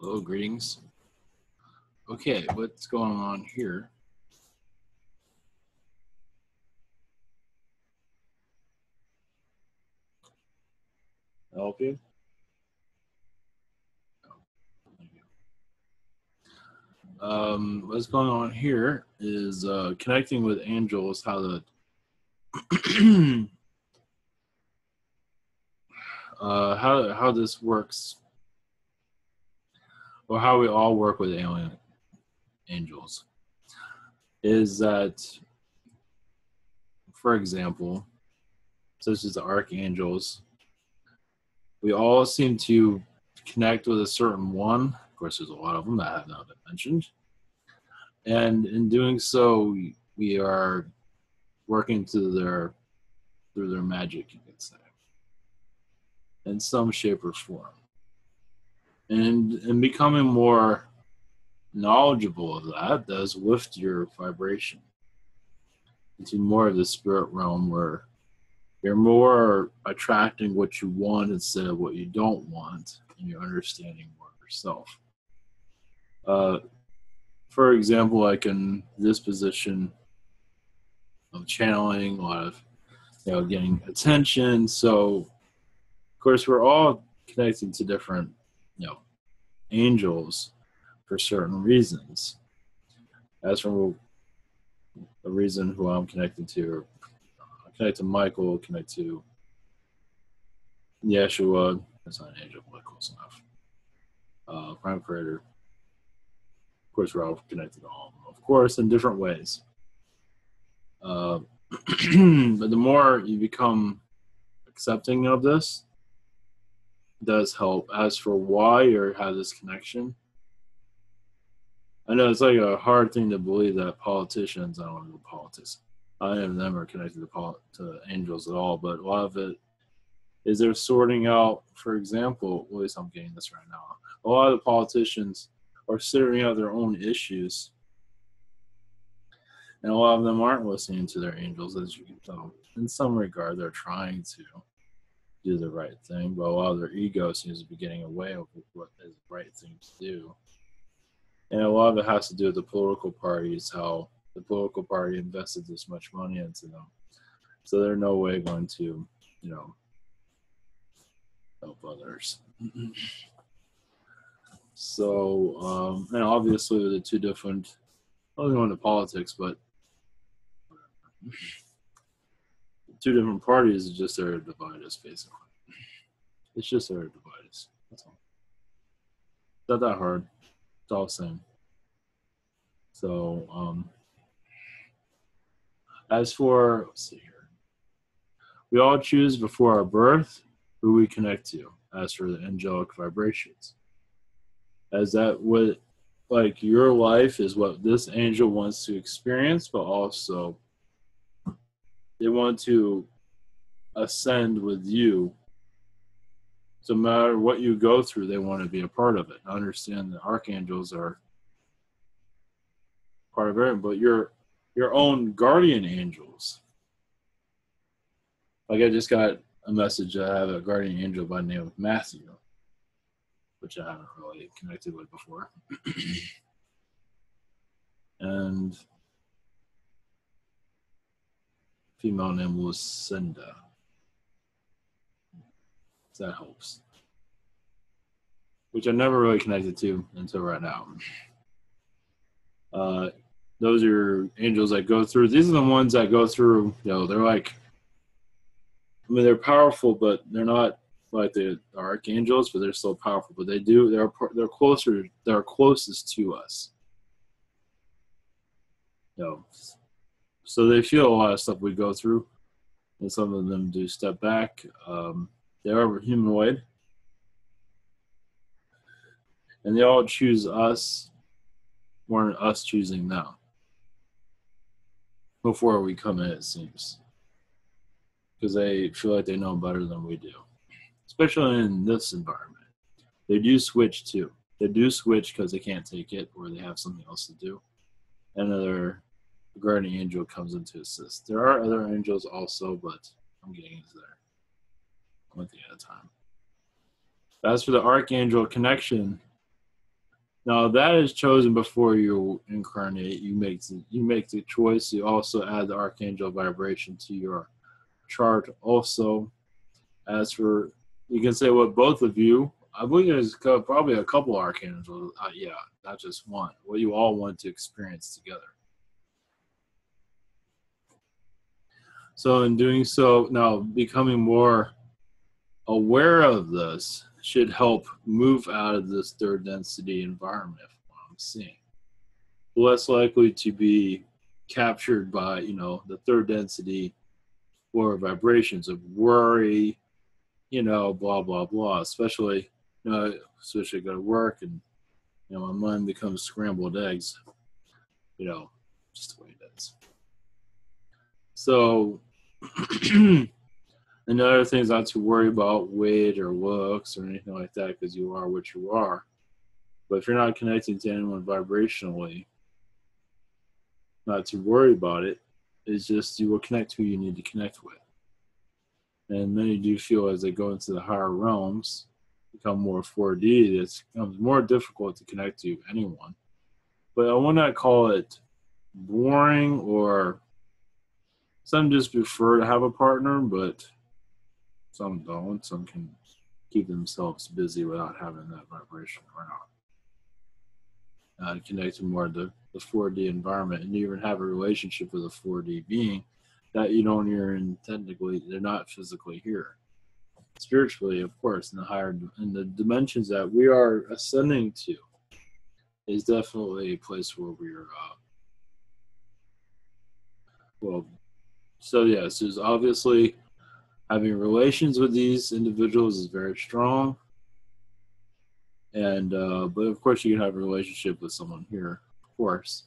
Hello, greetings. Okay, what's going on here? Help you? What's going on here is connecting with angels, how the how this works, or how we all work with alien angels, is that, for example, such as the archangels, we all seem to connect with a certain one. Of course, there's a lot of them that have not been mentioned. And in doing so, we are working through their magic, you could say, in some shape or form. And becoming more knowledgeable of that does lift your vibration into more of the spirit realm, where you're more attracting what you want instead of what you don't want, and you're understanding more of yourself. For example, like in this position of channeling, a lot of, you know, getting attention. So, of course, we're all connecting to different, you know, angels for certain reasons. As from the reason who I'm connected to, connect to Michael, connect to Yeshua. That's not an angel, but close enough. Prime Creator. Of course, we're all connected to all of them, of course, in different ways. But the more you become accepting of this, it does help. As for why you have this connection, I know it's like a hard thing to believe that politicians, I don't want to do politics, I of them are connected to angels at all, but a lot of it is they're sorting out, for example, at least I'm getting this right now, a lot of the politicians are sorting out their own issues, and a lot of them aren't listening to their angels, as you can tell. In some regard, they're trying to do the right thing, but a lot of their ego seems to be getting away with what is the right thing to do. And a lot of it has to do with the political parties, how the political party invested this much money into them, so they're no way going to, you know, help others. So, and obviously the two different, I don't go into politics, but two different parties is just there to divide us, basically. It's just there to divide us. That's all. It's not that hard. It's all the same. So, as for, let's see here, we all choose before our birth who we connect to, as for the angelic vibrations. As that what, like your life is what this angel wants to experience, but also they want to ascend with you. So no matter what you go through, they want to be a part of it. I understand the archangels are part of it, but your own guardian angels. Like I just got a message that I have a guardian angel by the name of Matthew, which I haven't really connected with before. And female name Lucinda. So that helps. Which I never really connected to until right now. Those are angels that go through. These are the ones that go through, you know, they're like, I mean, they're powerful, but they're not like the archangels, but they're still powerful. But they do, they're closer, they're closest to us. You know, so they feel a lot of stuff we go through, and some of them do step back. They are humanoid, and they all choose us more than us choosing them before we come in, it seems, because they feel like they know better than we do, especially in this environment. They do switch too. They do switch because they can't take it, or they have something else to do. Another guardian angel comes in to assist. There are other angels also, but I'm getting into there one thing at a time. As for the archangel connection, Now that is chosen before you incarnate. You make the choice. You also add the Archangel vibration to your chart. Also, as for you can say what both of you, I believe there's probably a couple Archangels. Yeah, not just one. What you all want to experience together. So in doing so, now becoming more aware of this should help move out of this third density environment from what I'm seeing. Less likely to be captured by, you know, the third density or vibrations of worry, you know, blah, blah, blah. Especially, you know, especially go to work and, you know, my mind becomes scrambled eggs, you know, just the way it is. So, another thing is not to worry about weight or looks or anything like that, because you are what you are. But if you're not connecting to anyone vibrationally, not to worry about it. It's just you will connect who you need to connect with. And many do feel as they go into the higher realms, become more 4D, it becomes more difficult to connect to anyone. But I will not call it boring, or some just prefer to have a partner, but some don't. Some can keep themselves busy without having that vibration around. Connecting more to the 4D environment, and even have a relationship with a 4D being that you don't even technically, they're not physically here. Spiritually, of course, in the higher, in the dimensions that we are ascending to, is definitely a place where we are, well, so yes, there's obviously having relations with these individuals is very strong, and but of course you can have a relationship with someone here, of course,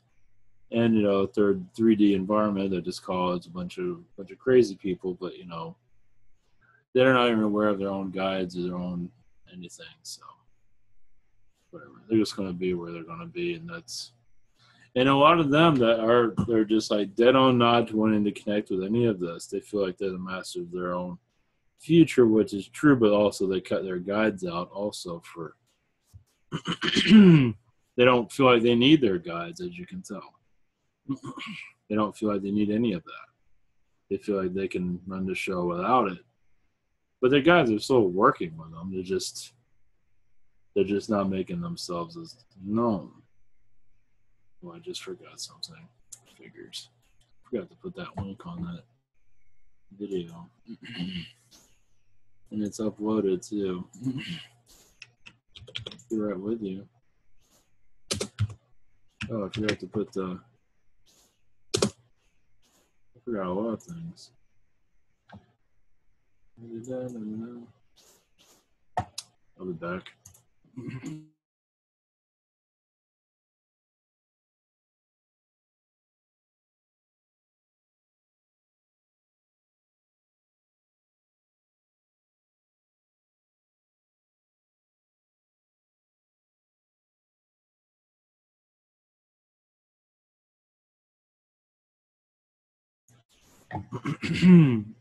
and you know, third 3D environment that just calls a bunch of crazy people, but you know, they're not even aware of their own guides or their own anything, so whatever, they're just going to be where they're going to be, and that's. And a lot of them that are, they're just like dead on not wanting to connect with any of this. They feel like they're the master of their own future, which is true, but also they cut their guides out also for, they don't feel like they need their guides, as you can tell. They don't feel like they need any of that. They feel like they can run the show without it. But their guides are still working with them. They're just not making themselves as known. Oh, I just forgot something. Figures. Forgot to put that link on that video. And it's uploaded too. Be right with you. Oh, I forgot to put the. I forgot a lot of things. I'll be back.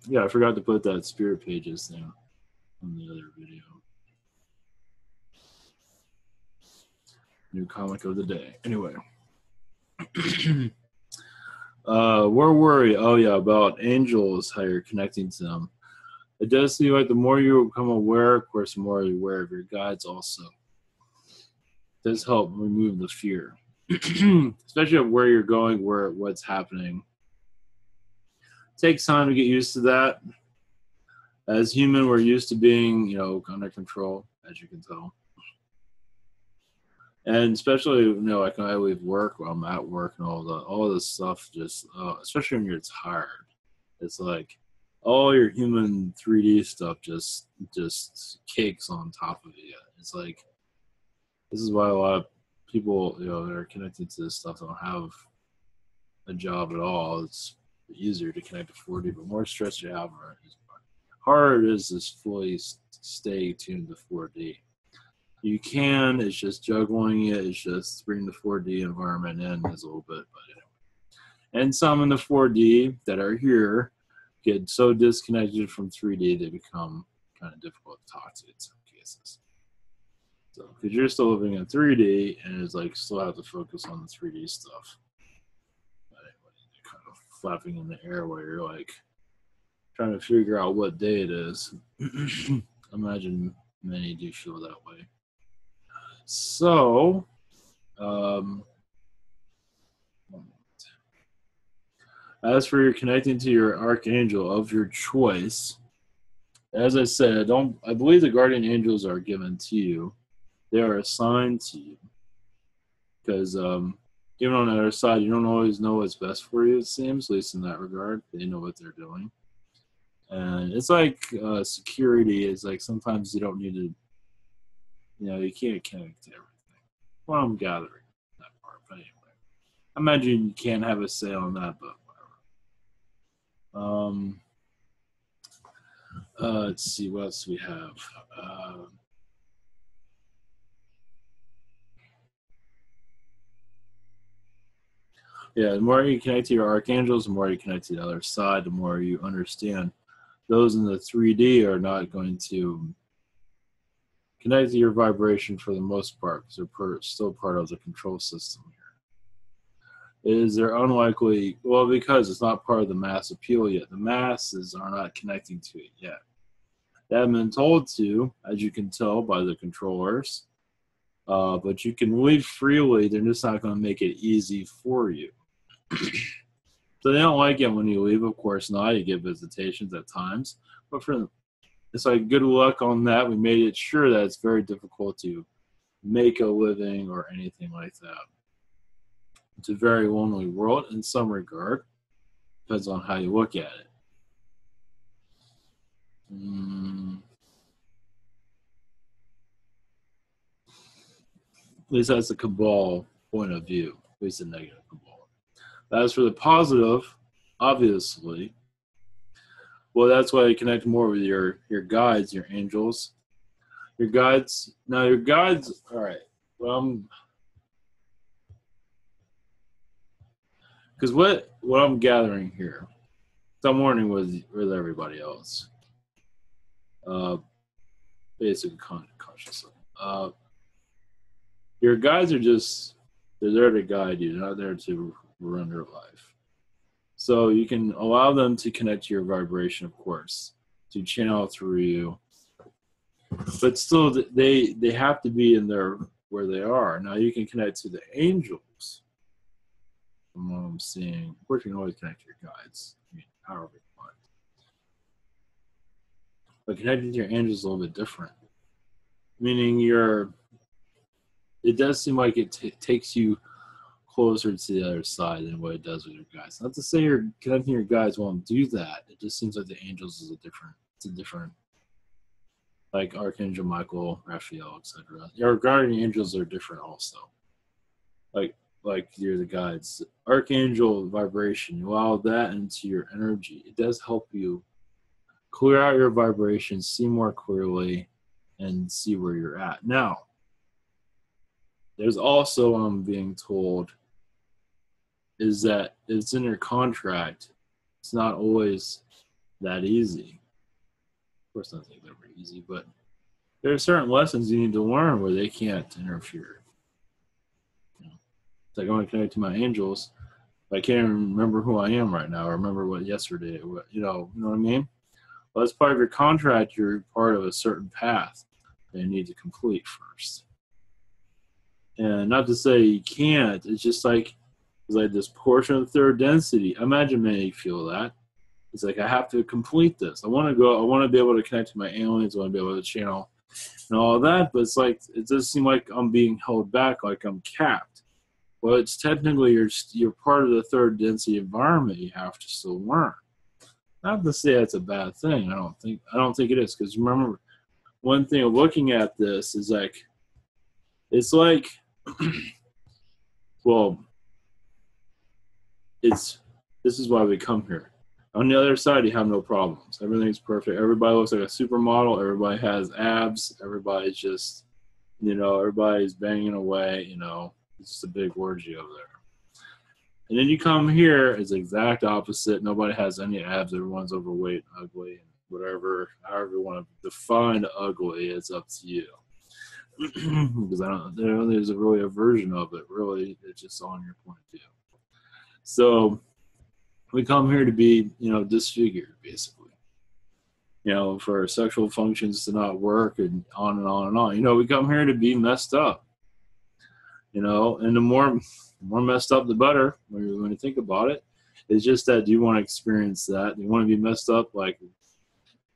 Yeah, I forgot to put that spirit pages thing on the other video. New comic of the day. Anyway. We're worried. Oh, yeah, about angels, how you're connecting to them. It does seem like the more you become aware, of course, the more you're aware of your guides also. It does help remove the fear. Especially of where you're going, where what's happening. Takes time to get used to that. As human, we're used to being, you know, under control, as you can tell. And especially, you know, like when I leave work, while I'm at work and all this stuff, just especially when you're tired, it's like all your human 3D stuff just cakes on top of you. It's like, this is why a lot of people, you know, that are connected to this stuff don't have a job at all. It's easier to connect to 4D, but more stress you have, harder it is to fully stay tuned to 4D. You can, it's just juggling it, it's just bringing the 4D environment in is a little bit, but anyway. And some in the 4D that are here get so disconnected from 3D they become kind of difficult to talk to in some cases. So, because you're still living in 3D, and it's like still have to focus on the 3D stuff. But anyway, you're kind of flapping in the air where you're like trying to figure out what day it is. Imagine many do feel that way. So, as for your connecting to your archangel of your choice, as I said, I believe the guardian angels are given to you. They are assigned to you. Because even on the other side, you don't always know what's best for you, it seems, at least in that regard. They know what they're doing. And it's like security is like sometimes you don't need to, you can't connect to everything. Well, I'm gathering that part, but anyway. I imagine you can't have a say on that, but whatever. Let's see what else we have. Yeah, the more you connect to your archangels, the more you connect to the other side, the more you understand those in the 3D are not going to connect to your vibration for the most part, because they're still part of the control system here. It is they're unlikely, well, because it's not part of the mass appeal yet. The masses are not connecting to it yet. They haven't been told to, as you can tell by the controllers, but you can leave freely. They're just not going to make it easy for you. So they don't like it when you leave, of course not. You get visitations at times, but for them, it's like good luck on that. We made it sure that it's very difficult to make a living or anything like that. It's a very lonely world in some regard. Depends on how you look at it. At least that's the Cabal point of view, at least the negative Cabal. As for the positive, obviously, well, that's why you connect more with your guides, your angels. Your guides, now your guides, all right, because what I'm gathering here, so I'm warning with everybody else, basically consciously. Your guides are just, they're there to guide you, they're not there to run your life. So you can allow them to connect to your vibration, of course, to channel through you. But still, they have to be in there where they are. Now you can connect to the angels. From what I'm seeing, of course, you can always connect to your guides, however you want. But connecting to your angels is a little bit different. Meaning it does seem like it takes you closer to the other side than what it does with your guides. Not to say you're connecting your guides won't do that. It just seems like the angels is a different, like Archangel Michael, Raphael, etc. Your guardian angels are different also. Like you're the guides. Archangel vibration, you allow that into your energy. It does help you clear out your vibration, see more clearly, and see where you're at. Now, there's also, I'm being told, is that it's in your contract. It's not always that easy. Of course, nothing's ever easy, but there are certain lessons you need to learn where they can't interfere. It's like I want to connect to my angels, but I can't even remember who I am right now. Or remember what yesterday. You know what I mean? Well, as part of your contract, you're part of a certain path that you need to complete first. And not to say you can't. It's just like this portion of third density. Imagine many feel that. It's like I have to complete this. I want to go. I want to be able to connect to my aliens. I want to be able to channel and all of that. But it's like it does seem like I'm being held back. Like I'm capped. Well, it's technically you're part of the third density environment. You have to still learn. Not to say that's a bad thing. I don't think it is, because remember, one thing of looking at this is like it's like. Well, this is why we come here. On the other side, you have no problems. Everything's perfect. Everybody looks like a supermodel. Everybody has abs. Everybody's just, everybody's banging away. It's just a big orgy over there. And then you come here, it's the exact opposite. Nobody has any abs. Everyone's overweight, ugly, and whatever. However you want to define ugly, it's up to you. because I don't, there's a really a version of it. Really, it's just on your point of view. So we come here to be, disfigured, basically. For our sexual functions to not work, and on and on and on. We come here to be messed up. And the more messed up, the better. When you're going to think about it, it's just that, do you want to experience that? Do you want to be messed up, like?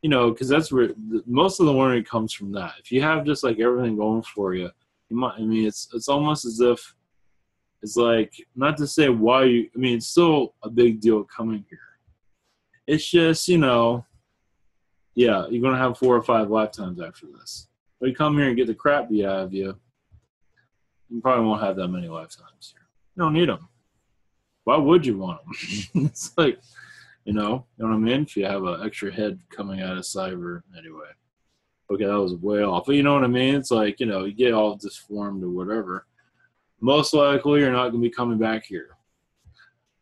Because that's where most of the learning comes from. That if you have just like everything going for you, you might. It's almost as if it's like, not to say why you. It's still a big deal coming here. It's just yeah, you're gonna have 4 or 5 lifetimes after this. But you come here and get the crap beat out of you, you probably won't have that many lifetimes here. You don't need them. Why would you want them? It's like. You know what I mean? If you have an extra head coming out of cyber, anyway. Okay, that was way off. But you know what I mean? It's like, you get all disformed or whatever. Most likely, you're not going to be coming back here.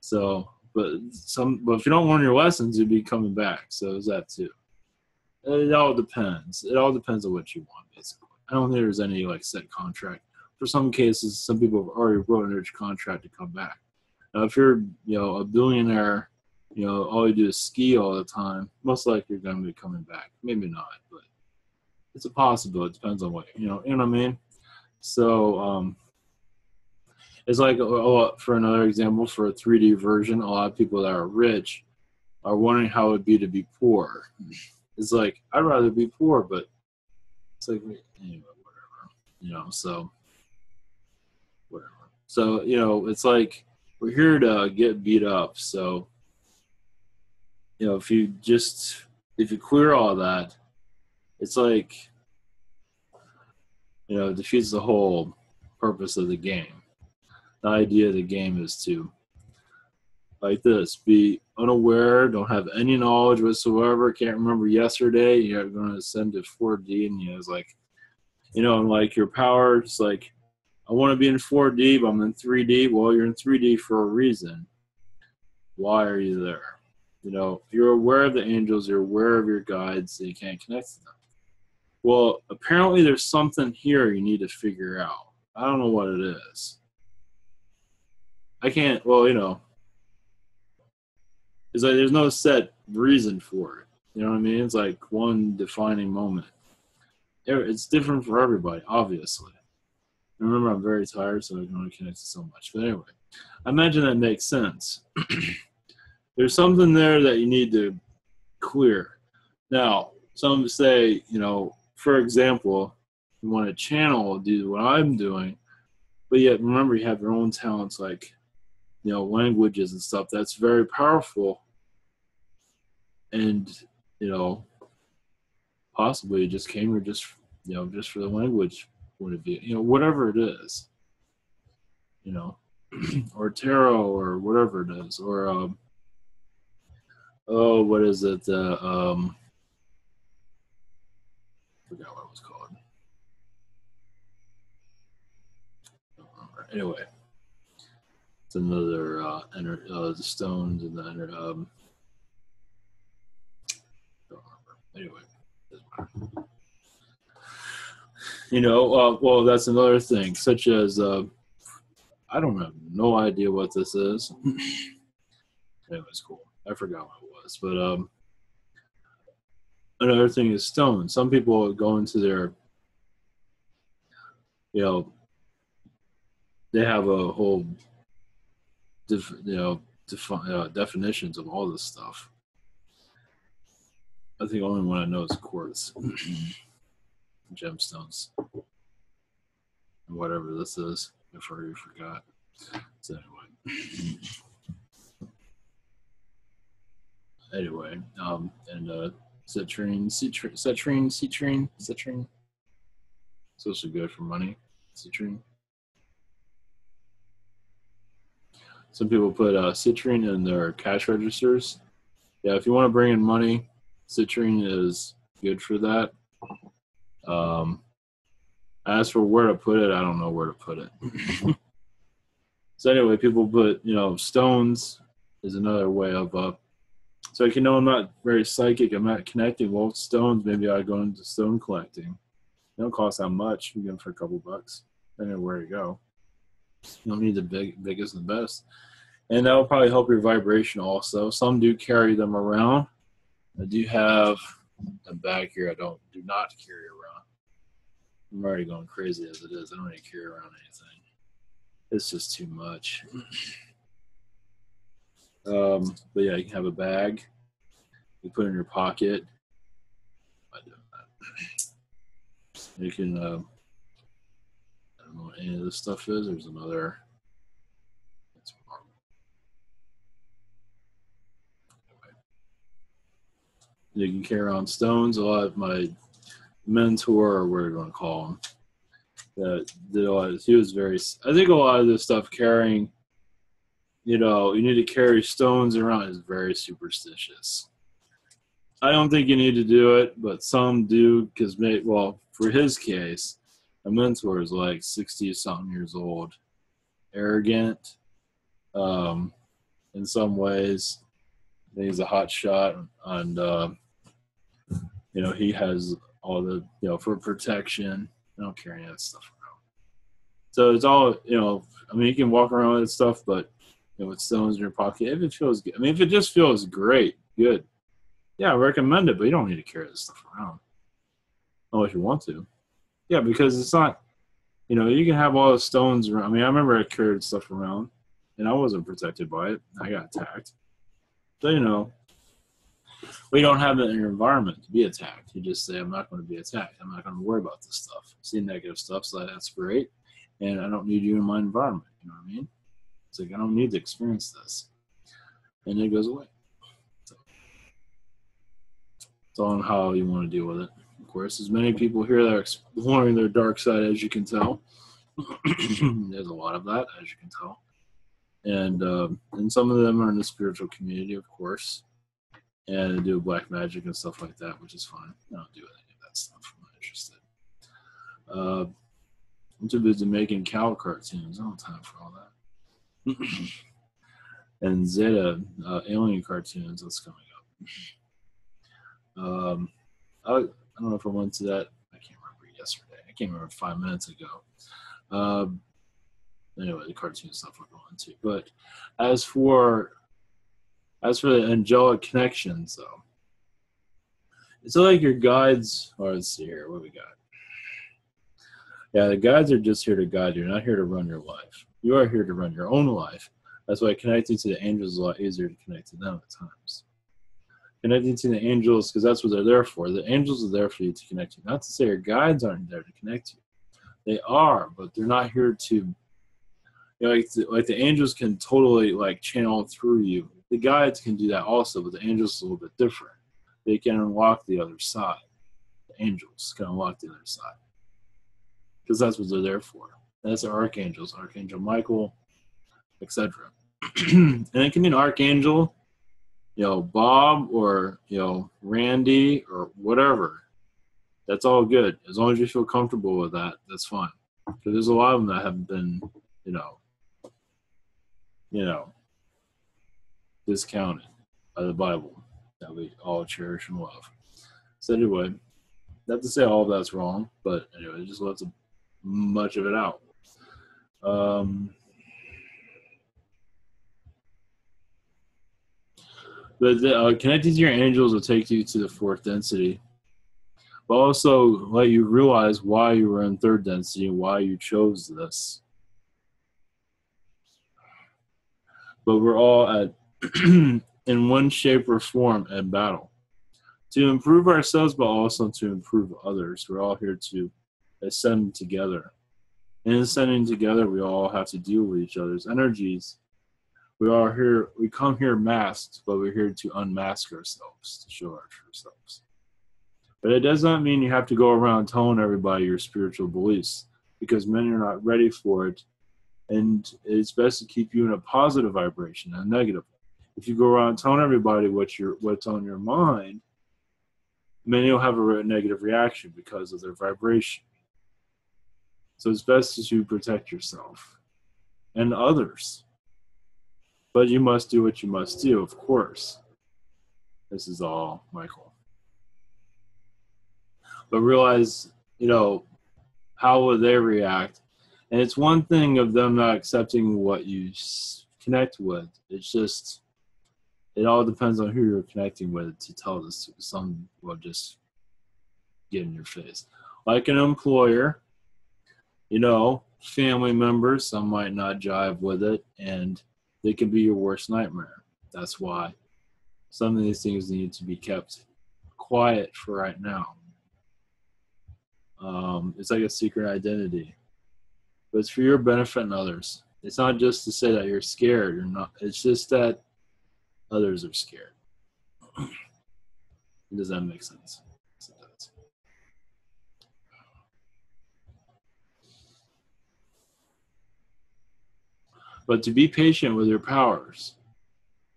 So, but if you don't learn your lessons, you'll be coming back. So is that too? It all depends. It all depends on what you want, basically. I don't think there's any like set contract. For some cases, some people have already wrote an urge contract to come back. Now, if you're, a billionaire. All you do is ski all the time, most likely you're going to be coming back. Maybe not, but it's a possibility. It depends on what, you know what I mean? So it's like, for another example, for a 3D version, a lot of people that are rich are wondering how it would be to be poor. It's like, I'd rather be poor, but it's like, anyway, whatever, so whatever. So, it's like we're here to get beat up, so if you clear all that, it's like, it defeats the whole purpose of the game. The idea of the game is to, like this, be unaware, don't have any knowledge whatsoever, can't remember yesterday, you're going to ascend to 4D, and it's like, and like your power, it's like, I want to be in 4D, but I'm in 3D. Well, you're in 3D for a reason. Why are you there? You're aware of the angels, you're aware of your guides, so you can't connect to them. Well, apparently there's something here you need to figure out. I don't know what it is. I can't, it's like there's no set reason for it. You know what I mean? It's like one defining moment. It's different for everybody, obviously. Remember, I'm very tired, so I can only connect to so much. But anyway, I imagine that makes sense. There's something there that you need to clear. Now, some say, for example, you want to channel, do what I'm doing, but yet remember you have your own talents like, languages and stuff. That's very powerful and, possibly you just came here just, just for the language point of view, whatever it is, or tarot or whatever it is, or, oh, what is it? Forgot what it was called. I don't remember. Anyway, it's another the stones and the don't remember. Anyway, doesn't matter. Well, that's another thing, such as I don't have no idea what this is. Anyway, it's cool. I forgot what it was, but another thing is stone. Some people go into their, they have a whole, definitions of all this stuff. I think the only one I know is quartz, gemstones, and whatever this is. If I already forgot. So anyway. Anyway, and citrine. It's also good for money. Citrine. Some people put citrine in their cash registers. Yeah, if you want to bring in money, citrine is good for that. As for where to put it, I don't know where to put it. So anyway, people put, stones is another way of So I'm not very psychic, I'm not connecting. Well, stones, maybe I go into stone collecting. They don't cost that much. You get them for a couple bucks. Depending on where you go. You don't need the biggest and the best. And that will probably help your vibration also. Some do carry them around. I do have a bag here I do not carry around. I'm already going crazy as it is. I don't really carry around anything. It's just too much. But yeah, you can have a bag. You put it in your pocket. I do that. You can, I don't know what any of this stuff is. There's another. It's marble. Anyway. You can carry around stones. A lot of my mentor, or whatever you want to call him, that did a lot of, he was very, I think a lot of this stuff carrying, you know, you need to carry stones around is very superstitious. I don't think you need to do it, but some do because, well, for his case, a mentor is like 60-something years old, arrogant in some ways. I think he's a hot shot, and you know, he has all the, you know, for protection. I don't carry any of that stuff around. So it's all, you know, I mean, you can walk around with stuff, but you know, with stones in your pocket, if it feels good, I mean, if it just feels great, good. Yeah, I recommend it, but you don't need to carry this stuff around unless you want to. Yeah, because it's not, you know, you can have all the stones around. I mean, I remember I carried stuff around, and I wasn't protected by it. I got attacked. So, you know, we don't have it in your environment to be attacked. You just say, I'm not going to be attacked. I'm not going to worry about this stuff. I see negative stuff, so that's great, and I don't need you in my environment. You know what I mean? It's like, I don't need to experience this. And it goes away. It's on how you want to deal with it, of course. There's many people here that are exploring their dark side, as you can tell. There's a lot of that, as you can tell. And some of them are in the spiritual community, of course. And they do black magic and stuff like that, which is fine. I don't do any of that stuff. I'm not interested. I'm too busy making cow cartoons. I don't have time for all that. And Zeta alien cartoons, that's coming up. I don't know if I went to that. I can't remember yesterday. I can't remember 5 minutes ago. Anyway, the cartoon stuff we're going to. But as for the angelic connections, though, it's like your guides. Oh, let's see here. What do we got? Yeah, the guides are just here to guide you. You're not here to run your life. You are here to run your own life. That's why connecting to the angels is a lot easier to connect to them at times. Connecting to the angels, because that's what they're there for. The angels are there for you to connect you. Not to say your guides aren't there to connect you. They are, but they're not here to, you know, like the angels can totally like channel through you. The guides can do that also, but the angels are a little bit different. They can unlock the other side. The angels can unlock the other side. Because that's what they're there for. That's the archangels, Archangel Michael, etc. And it can be an archangel, you know, Bob, or, you know, Randy, or whatever. That's all good. As long as you feel comfortable with that, that's fine. Because there's a lot of them that have been, you know, discounted by the Bible that we all cherish and love. So anyway, not to say all of that's wrong, but anyway, it just lets much of it out. But connecting to your angels will take you to the fourth density, but also let you realize why you were in third density and why you chose this. But we're all at, in one shape or form, at battle. To improve ourselves, but also to improve others. We're all here to ascend together. In ascending together, we all have to deal with each other's energies. We are here, we come here masked, but we're here to unmask ourselves, to show our true selves. But it does not mean you have to go around telling everybody your spiritual beliefs, because many are not ready for it, and it's best to keep you in a positive vibration, not a negative. If you go around telling everybody what's on your mind, many will have a negative reaction because of their vibration. So it's best to protect yourself and others. But you must do what you must do, of course. This is all Michael. But realize, you know, how will they react? And it's one thing of them not accepting what you connect with. It's just, it all depends on who you're connecting with to tell this. Some will just get in your face. Like an employer, you know, family members, some might not jive with it, and they can be your worst nightmare. That's why some of these things need to be kept quiet for right now. It's like a secret identity. But it's for your benefit and others. It's not just to say that you're scared or not. It's just that others are scared. Does that make sense? Yes, it does. But to be patient with your powers.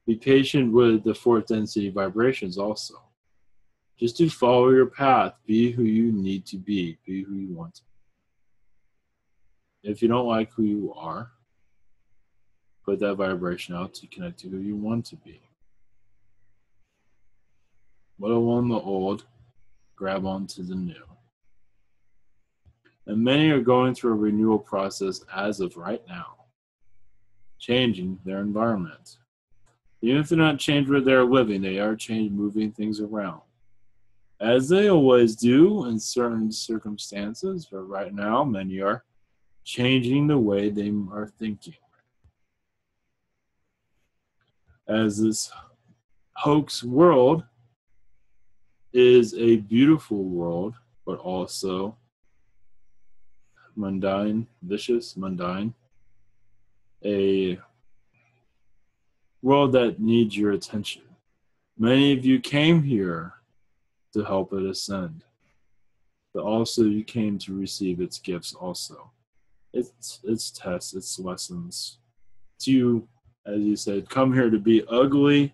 Be patient with the fourth density vibrations also. Just to follow your path. Be who you need to be. Be who you want to be. If you don't like who you are, put that vibration out to connect to who you want to be. Let alone the old, grab onto the new. And many are going through a renewal process as of right now, changing their environment. Even if they're not changed where they're living, they are changed moving things around. As they always do in certain circumstances, but right now many are changing the way they are thinking. As this hoax world is a beautiful world, but also mundane, vicious, mundane, a world that needs your attention. Many of you came here to help it ascend, but also you came to receive its gifts also. It's tests, it's lessons. To, as you said, come here to be ugly,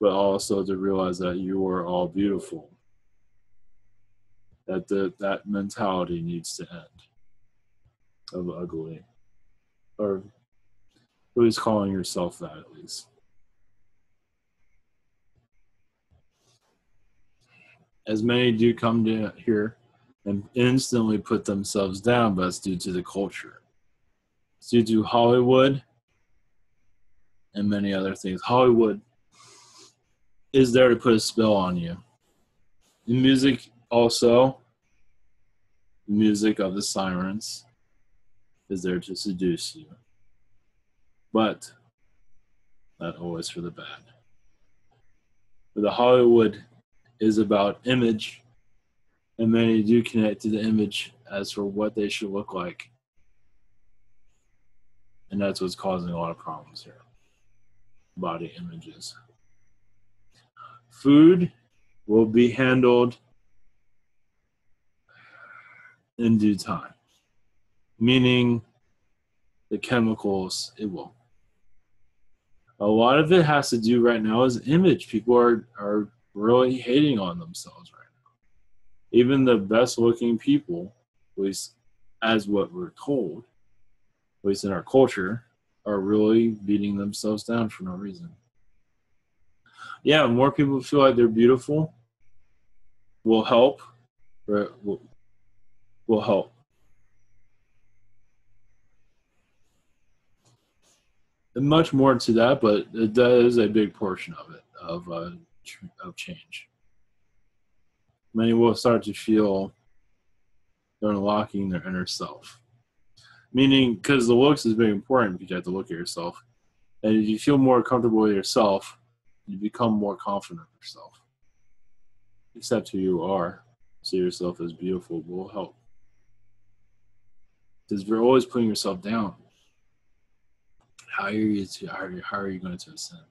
but also to realize that you are all beautiful. That that mentality needs to end of ugly, or at least calling yourself that at least. As many do come to here and instantly put themselves down, but it's due to the culture. It's due to Hollywood and many other things. Hollywood is there to put a spell on you. The music also, the music of the sirens, is there to seduce you. But not always for the bad. But the Hollywood is about image, and many do connect to the image as for what they should look like. And that's what's causing a lot of problems here. Body images. Food will be handled in due time. Meaning the chemicals, it will. A lot of it has to do right now is image. People are really hating on themselves right now. Even the best looking people, at least as what we're told, at least in our culture, are really beating themselves down for no reason. Yeah, more people feel like they're beautiful will help. Will help. And much more to that, but that is a big portion of it, of change. Many will start to feel they're unlocking their inner self. Meaning, because the looks is very important, because you have to look at yourself. And if you feel more comfortable with yourself, you become more confident of yourself. Accept who you are. See yourself as beautiful will help. Because we're always putting yourself down. How are you going to ascend?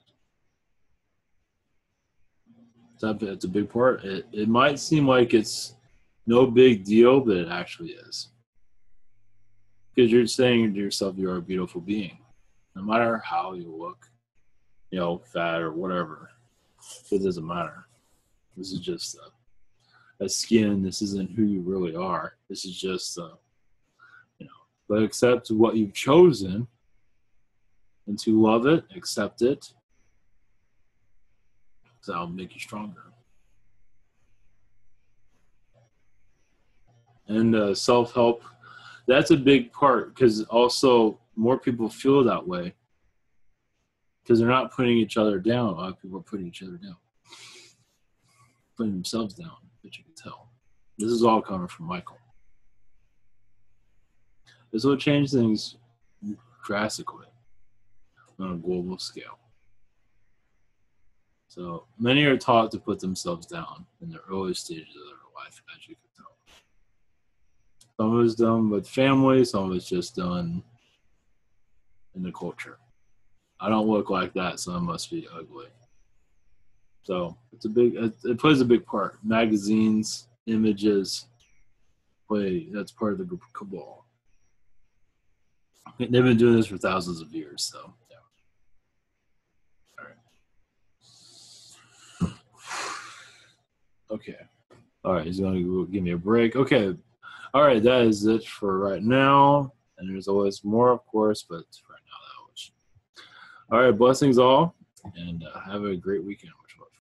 It's a big part. It might seem like it's no big deal, but it actually is. Because you're saying to yourself, you are a beautiful being. No matter how you look, you know, fat or whatever, it doesn't matter. This is just a skin. This isn't who you really are. This is just, you know, but accept what you've chosen and to love it, accept it. That'll make you stronger. and self-help, that's a big part, because also more people feel that way because they're not putting each other down. A lot of people are putting each other down, putting themselves down, but you can tell. This is all coming from Michael. This will change things drastically on a global scale. So many are taught to put themselves down in the early stages of their life, as you can tell. Some of it's done with family, some of it's just done in the culture. I don't look like that, so I must be ugly. So it's a big, it plays a big part. Magazines, images, that's part of the group of cabal. They've been doing this for thousands of years, so yeah. All right. Okay. All right, he's going to give me a break. Okay. All right, that is it for right now. And there's always more, of course, but for right now, that was. All right, blessings all, and have a great weekend.